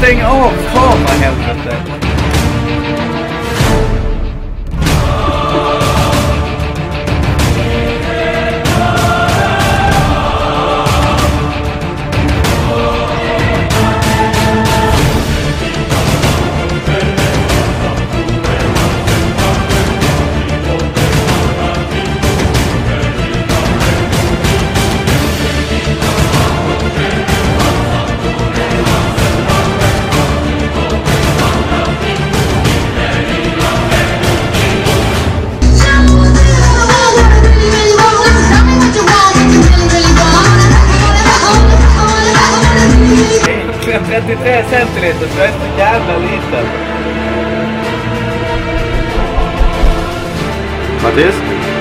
thing off! Oh, my hands are Det är centiliter, så jag är så jävla liten. Mattias?